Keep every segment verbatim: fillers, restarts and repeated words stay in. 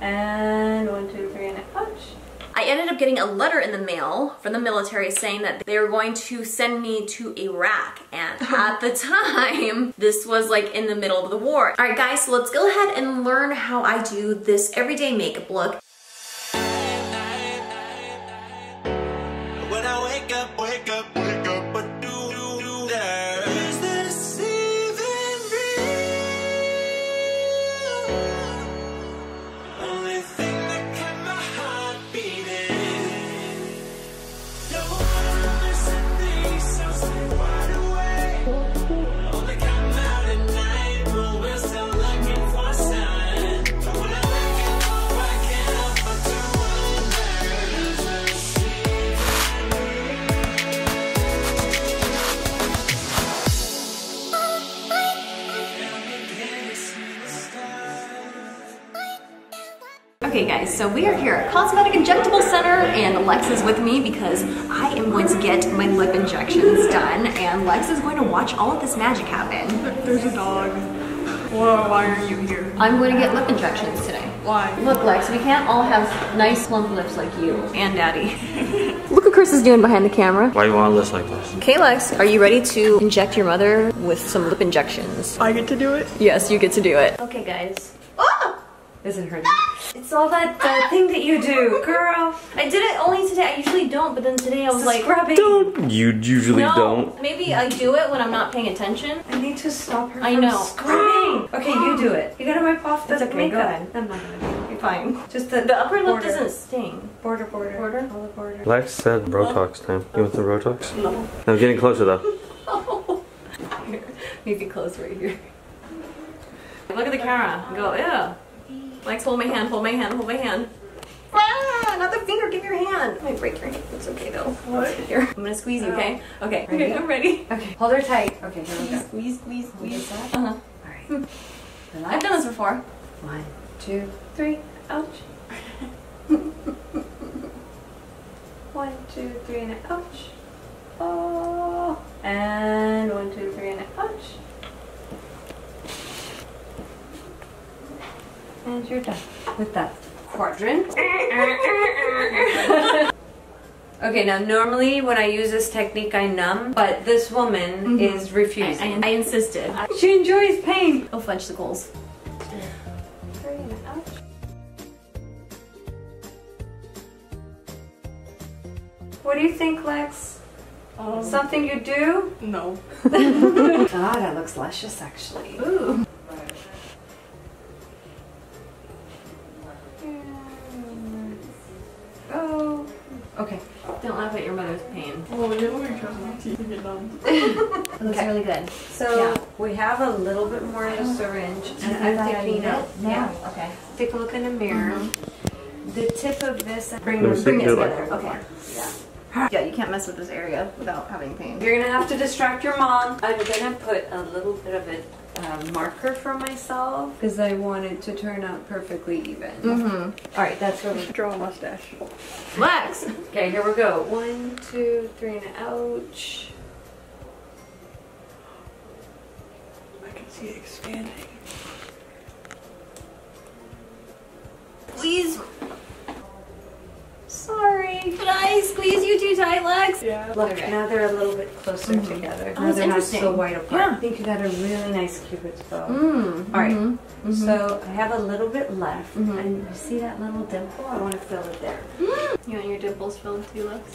And one, two, three, and a punch. I ended up getting a letter in the mail from the military saying that they were going to send me to Iraq, and at the time, this was like in the middle of the war. Alright guys, so let's go ahead and learn how I do this everyday makeup look. When I wake up, wake up, wake up, what do you do there? Is this even real? Only thing that kept my heart beating. No one listened to me, so stay wide awake. Only come out at night, but we're still looking for a sign. But when I wake up, I can't help but to wonder. Is this okay guys, so we are here at Cosmetic Injectable Center and Lex is with me because I am going to get my lip injections done and Lex is going to watch all of this magic happen. There's a dog. Whoa, why are you here? I'm going to get lip injections today. Why? Look Lex, we can't all have nice plump lips like you and Daddy. Look what Chris is doing behind the camera. Why do you want to list like this? Okay Lex, are you ready to inject your mother with some lip injections? I get to do it? Yes, you get to do it. Okay guys. Oh! Isn't hurting. It's all that uh, thing that you do, girl. I did it only today. I usually don't, but then today I was like, scrubbing. Don't. You usually no, don't. Maybe I do it when I'm not paying attention. I need to stop her I from know. Scrubbing. Okay, you do it. You gotta wipe off the okay, makeup. Go ahead. I'm not gonna do it. Fine. Just the, the upper border. Lip doesn't sting. Border, border, border, all the border. Lex said Botox time. You want the Botox? No. I'm getting closer though. Oh. Here, maybe close right here. Look at the camera. Go, ew. Lex, hold my hand, hold my hand, hold my hand. Ah, not the finger, give your hand. I might break your hand, it's okay though. What? Here. I'm gonna squeeze you, okay? Okay, ready? Okay, I'm ready. Okay, hold her tight. Okay, here we go. Squeeze, squeeze, squeeze. squeeze. Uh-huh. Alright. I've done this before. One, two, three, ouch. One, two, three, and ouch. Oh. And one, two, three, and ouch. And you're done with that quadrant. Okay, now normally when I use this technique I numb, but this woman mm-hmm. is refusing. I, I, I insisted. I, she enjoys pain. Oh, fudge the goals. What do you think, Lex? Um, Something you do? No. God, that looks luscious actually. Ooh. Okay. Don't laugh at your mother's pain. Well, you were trying to teeth get numb. It looks really good. So, yeah. We have a little bit more in a syringe. And I'm thinking it. Yeah. Okay. Take a look in the mirror. Mm-hmm. The tip of this. Bring, bring it together. Like okay. Yeah. Yeah, you can't mess with this area without having pain. You're going to have to distract your mom. I'm going to put a little bit of it. Uh, marker for myself because I want it to turn out perfectly even. Mm-hmm. All right, that's where we draw a mustache. Lex! Okay, here we go. One, two, three, and ouch. I can see it expanding. Please. Sorry. Did I squeeze you too tight, Lex? Yeah. Look, okay. Now they're a little bit closer mm-hmm. together. Oh, now they're not so wide apart. Yeah. I think you got a really nice cupid's bow. Mm. Alright, mm-hmm. so I have a little bit left. Mm-hmm. And you see that little dimple? I want to fill it there. Mm. You want your dimples filled too, Lex?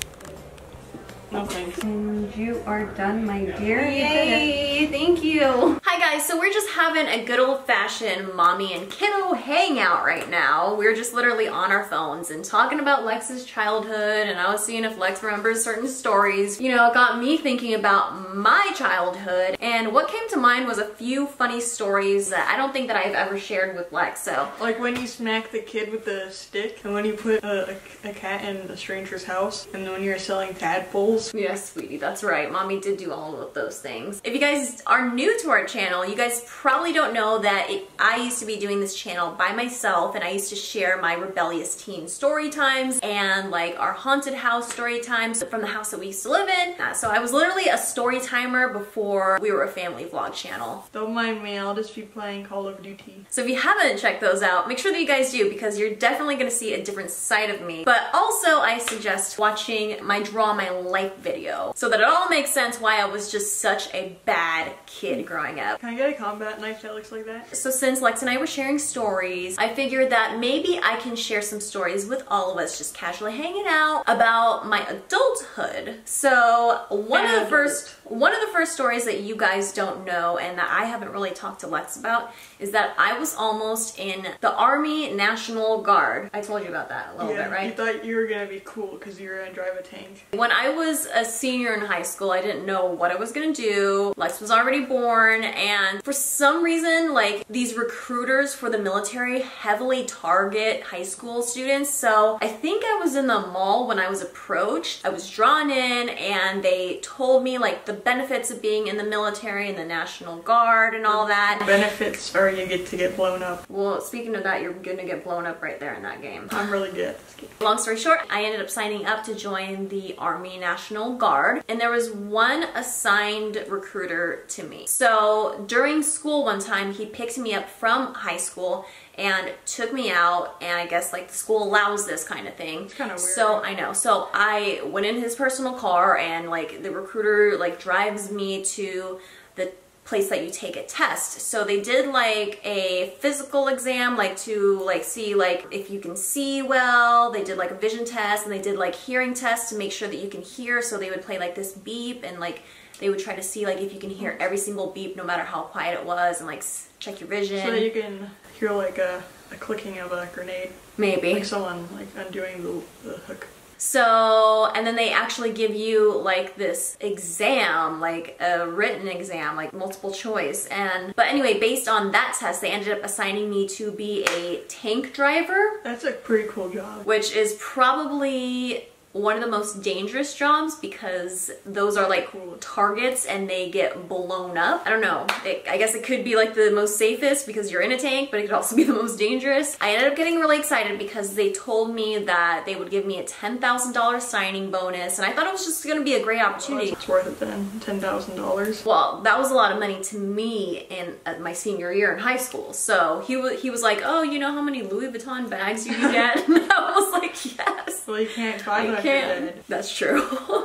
Okay. And you are done, my dear. Yay, thank you. Hi guys, so we're just having a good old-fashioned mommy and kiddo hangout right now. We're just literally on our phones and talking about Lex's childhood, and I was seeing if Lex remembers certain stories. You know, it got me thinking about my childhood, and what came to mind was a few funny stories that I don't think that I've ever shared with Lex, so. Like when you smack the kid with the stick, and when you put a, a, a cat in a stranger's house, and when you're selling tadpoles. Yes, sweetie, that's right. Mommy did do all of those things. If you guys are new to our channel, channel. You guys probably don't know that it, I used to be doing this channel by myself, and I used to share my rebellious teen story times and like our haunted house story times from the house that we used to live in. Uh, so I was literally a story timer before we were a family vlog channel. Don't mind me, I'll just be playing Call of Duty. So if you haven't checked those out, make sure that you guys do, because you're definitely gonna see a different side of me. But also I suggest watching my Draw My Life video so that it all makes sense why I was just such a bad kid growing up. Can I get a combat knife that looks like that? So since Lex and I were sharing stories, I figured that maybe I can share some stories with all of us just casually hanging out about my adulthood. So one of the first one of the first stories that you guys don't know and that I haven't really talked to Lex about is that I was almost in the Army National Guard. I told you about that a little yeah, bit, right? You thought you were gonna be cool because you were gonna drive a tank. When I was a senior in high school, I didn't know what I was gonna do. Lex was already born, and for some reason, like, these recruiters for the military heavily target high school students. So I think I was in the mall when I was approached. I was drawn in, and they told me like the benefits of being in the military and the National Guard and all that. Benefits are you get to get blown up. Well, speaking of that, you're gonna get blown up right there in that game. I'm really good. Long story short, I ended up signing up to join the Army National Guard, and there was one assigned recruiter to me. So during school one time, he picked me up from high school and took me out, and I guess like the school allows this kind of thing. It's kind of weird. So I know. So I went in his personal car, and like the recruiter like drives me to the place that you take a test. So they did like a physical exam, like to like see like if you can see well. They did like a vision test, and they did like hearing tests to make sure that you can hear. So they would play like this beep, and like they would try to see like if you can hear every single beep no matter how quiet it was, and like check your vision. So that you can hear like a, a clicking of a grenade. Maybe. Like someone like undoing the, the hook. So, and then they actually give you like this exam, like a written exam, like multiple choice. And, but anyway, based on that test, they ended up assigning me to be a tank driver. That's a pretty cool job. Which is probably one of the most dangerous jobs, because those are like targets and they get blown up. I don't know, it, I guess it could be like the most safest because you're in a tank, but it could also be the most dangerous. I ended up getting really excited because they told me that they would give me a ten thousand dollar signing bonus, and I thought it was just gonna be a great opportunity. Well, it's worth it then, ten thousand dollars. Well, that was a lot of money to me in uh, my senior year in high school. So he, he was like, oh, you know how many Louis Vuitton bags you can get? And I was like, yes. Well, you can't find them. Can. That's true.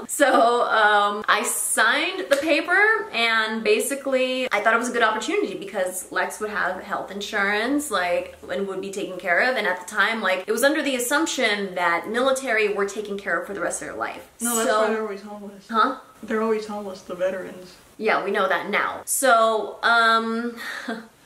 So um, I signed the paper, and basically I thought it was a good opportunity because Lex would have health insurance, like, and would be taken care of. And at the time, like, it was under the assumption that military were taken care of for the rest of their life. No, that's so, why they're always homeless. Huh? They're always homeless, the veterans. Yeah, we know that now. So, um...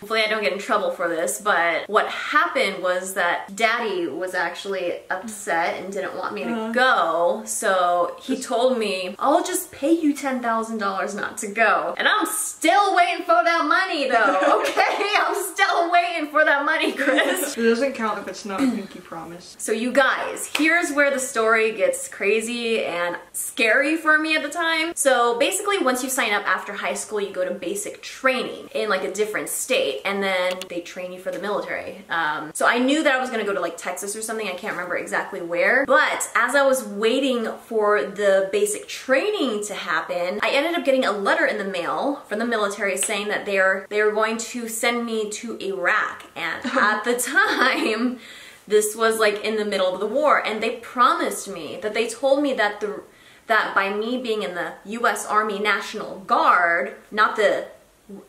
hopefully I don't get in trouble for this, but what happened was that Daddy was actually upset and didn't want me to go, so he told me, I'll just pay you ten thousand dollars not to go. And I'm still waiting for that money, though, okay? I'm still waiting for that money, Chris. It doesn't count if it's not a pinky promise. So you guys, here's where the story gets crazy and scary for me at the time. So basically, once you sign up after high school, you go to basic training in like a different state. And then they train you for the military. Um, so I knew that I was gonna go to like Texas or something, I can't remember exactly where, but as I was waiting for the basic training to happen, I ended up getting a letter in the mail from the military saying that they're they were going to send me to Iraq. And at the time, this was like in the middle of the war, and they promised me that they told me that the that by me being in the U S Army National Guard, not the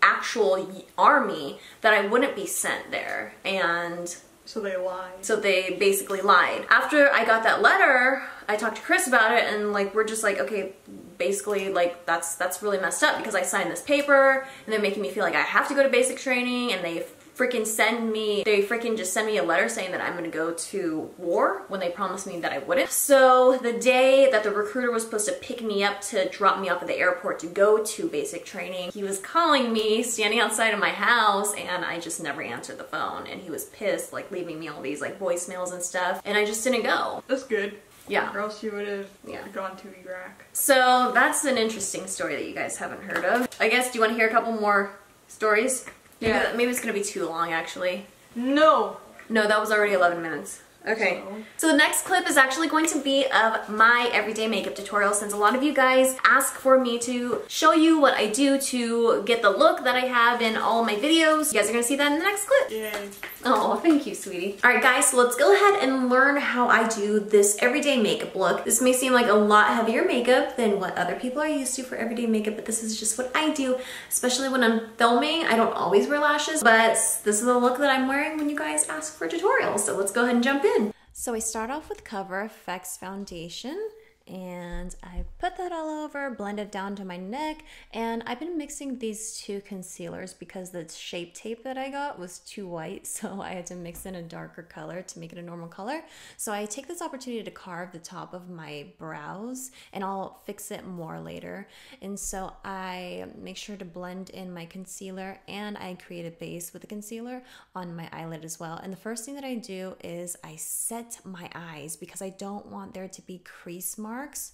actual army, that I wouldn't be sent there. And so they lied. So they basically lied. After I got that letter, I talked to Chris about it, and like we're just like, okay, basically like that's that's really messed up because I signed this paper and they're making me feel like I have to go to basic training, and they freaking send me, they freaking just send me a letter saying that I'm gonna go to war when they promised me that I wouldn't. So the day that the recruiter was supposed to pick me up to drop me off at the airport to go to basic training, he was calling me, standing outside of my house, and I just never answered the phone, and he was pissed, like leaving me all these like voicemails and stuff, and I just didn't go. That's good. Yeah. Or else you would have yeah. gone to Iraq. So that's an interesting story that you guys haven't heard of. I guess, do you want to hear a couple more stories. Maybe, yeah. Maybe it's going to be too long, actually. No. No, that was already eleven minutes. Okay. So. so the next clip is actually going to be of my everyday makeup tutorial, since a lot of you guys ask for me to show you what I do to get the look that I have in all my videos. You guys are going to see that in the next clip. Yay. Oh, thank you, sweetie. Alright guys, so let's go ahead and learn how I do this everyday makeup look. This may seem like a lot heavier makeup than what other people are used to for everyday makeup, but this is just what I do, especially when I'm filming. I don't always wear lashes, but this is the look that I'm wearing when you guys ask for tutorials. So let's go ahead and jump in. So I start off with Cover F X foundation, and I put that all over, blend it down to my neck, and I've been mixing these two concealers because the Shape Tape that I got was too white, so I had to mix in a darker color to make it a normal color. So I take this opportunity to carve the top of my brows, and I'll fix it more later. And so I make sure to blend in my concealer, and I create a base with the concealer on my eyelid as well. And the first thing that I do is I set my eyes because I don't want there to be crease marks marks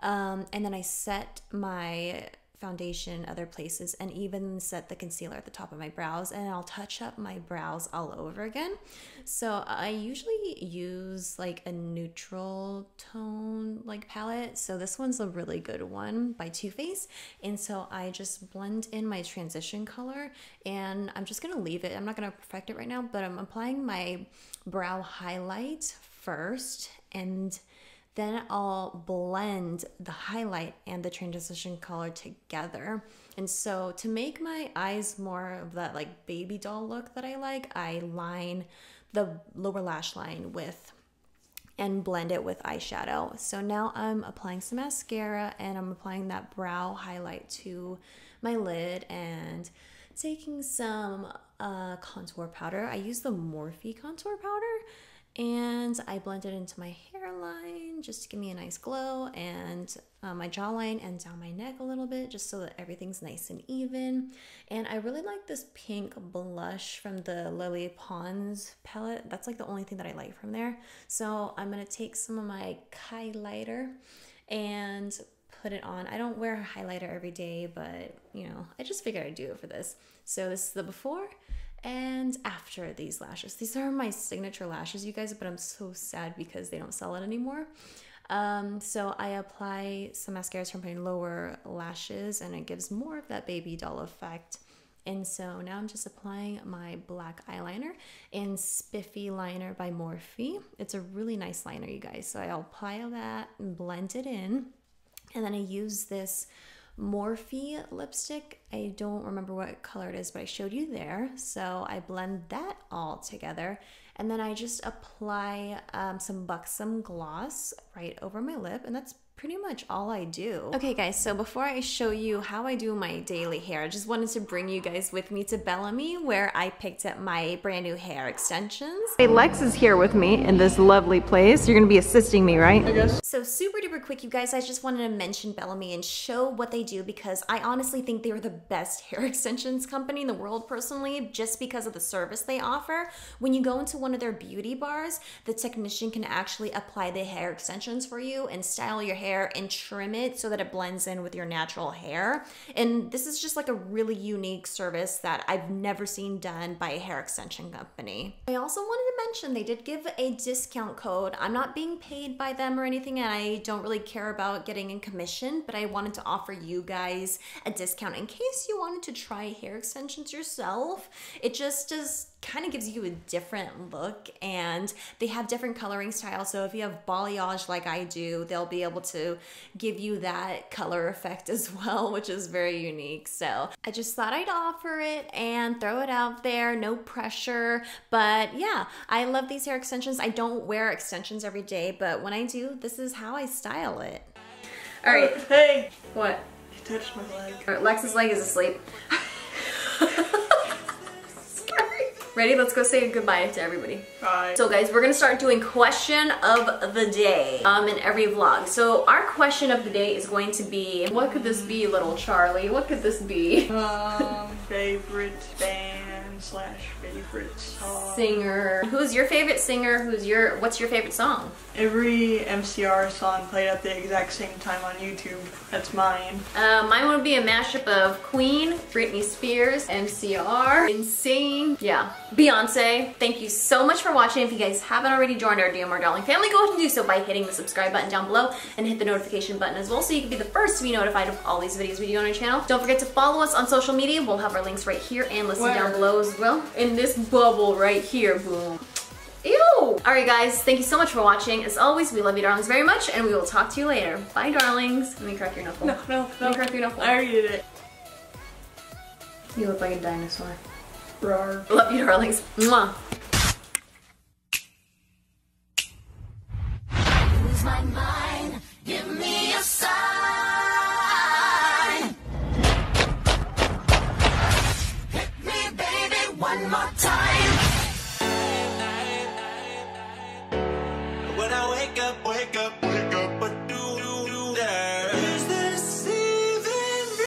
um, and then I set my foundation other places and even set the concealer at the top of my brows, and I'll touch up my brows all over again. So I usually use like a neutral tone like palette, so this one's a really good one by Too Faced, and so I just blend in my transition color, and I'm just gonna leave it. I'm not gonna perfect it right now, but I'm applying my brow highlight first, and then I'll blend the highlight and the transition color together. And so to make my eyes more of that like baby doll look that I like, I line the lower lash line with and blend it with eyeshadow. So now I'm applying some mascara, and I'm applying that brow highlight to my lid and taking some uh, contour powder. I use the Morphe contour powder, and I blend it into my hairline just to give me a nice glow, and uh, my jawline and down my neck a little bit, just so that everything's nice and even. And I really like this pink blush from the Lily Pons palette. That's like the only thing that I like from there. So I'm gonna take some of my highlighter and put it on. I don't wear a highlighter every day, but you know, I just figured I'd do it for this. So this is the before and after these lashes. These are my signature lashes, you guys, but I'm so sad because they don't sell it anymore. Um, so I apply some mascaras from my lower lashes, and it gives more of that baby doll effect. And so now I'm just applying my black eyeliner and Spiffy liner by Morphe. It's a really nice liner, you guys. So I'll apply that and blend it in, and then I use this Morphe lipstick. I don't remember what color it is, but I showed you there. So I blend that all together, and then I just apply um, some Buxom gloss right over my lip, and that's pretty much all I do. Okay guys, so before I show you how I do my daily hair, I just wanted to bring you guys with me to Bellamy, where I picked up my brand new hair extensions. Hey, Lex is here with me in this lovely place. You're gonna be assisting me, right? I guess. So super duper quick, you guys, I just wanted to mention Bellamy and show what they do, because I honestly think they are the best hair extensions company in the world personally, just because of the service they offer. When you go into one of their beauty bars, the technician can actually apply the hair extensions for you and style your hair and trim it so that it blends in with your natural hair. And this is just like a really unique service that I've never seen done by a hair extension company. I also wanted to mention they did give a discount code. I'm not being paid by them or anything, and I don't really care about getting in commission, but I wanted to offer you guys a discount in case you wanted to try hair extensions yourself. It just does kind of gives you a different look, and they have different coloring styles. So if you have balayage like I do, they'll be able to give you that color effect as well, which is very unique. So I just thought I'd offer it and throw it out there, no pressure. But yeah, I love these hair extensions. I don't wear extensions every day, but when I do, this is how I style it. All right. Hey. What? You touched my leg. All right, Lex's leg is asleep. Ready? Let's go say goodbye to everybody. Bye. So guys, we're gonna start doing question of the day um, in every vlog. So our question of the day is going to be, what could this be, little Charlie? What could this be? Um, favorite band. Darling slash favorite song. Singer. Who's your favorite singer? Who's your, what's your favorite song? Every M C R song played at the exact same time on YouTube. That's mine. Uh, mine would be a mashup of Queen, Britney Spears, M C R, Insane, yeah, Beyonce. Thank you so much for watching. If you guys haven't already joined our D M R Darling family, go ahead and do so by hitting the subscribe button down below and hit the notification button as well so you can be the first to be notified of all these videos we do on our channel. Don't forget to follow us on social media. We'll have our links right here and listed down below as well. In this bubble right here, boom. Ew! Alright guys, thank you so much for watching. As always, we love you darlings very much and we will talk to you later. Bye darlings. Let me crack your knuckle. No, no, no. Let me crack your knuckle. I already did it. You look like a dinosaur. Rawr. Love you darlings. Mwah.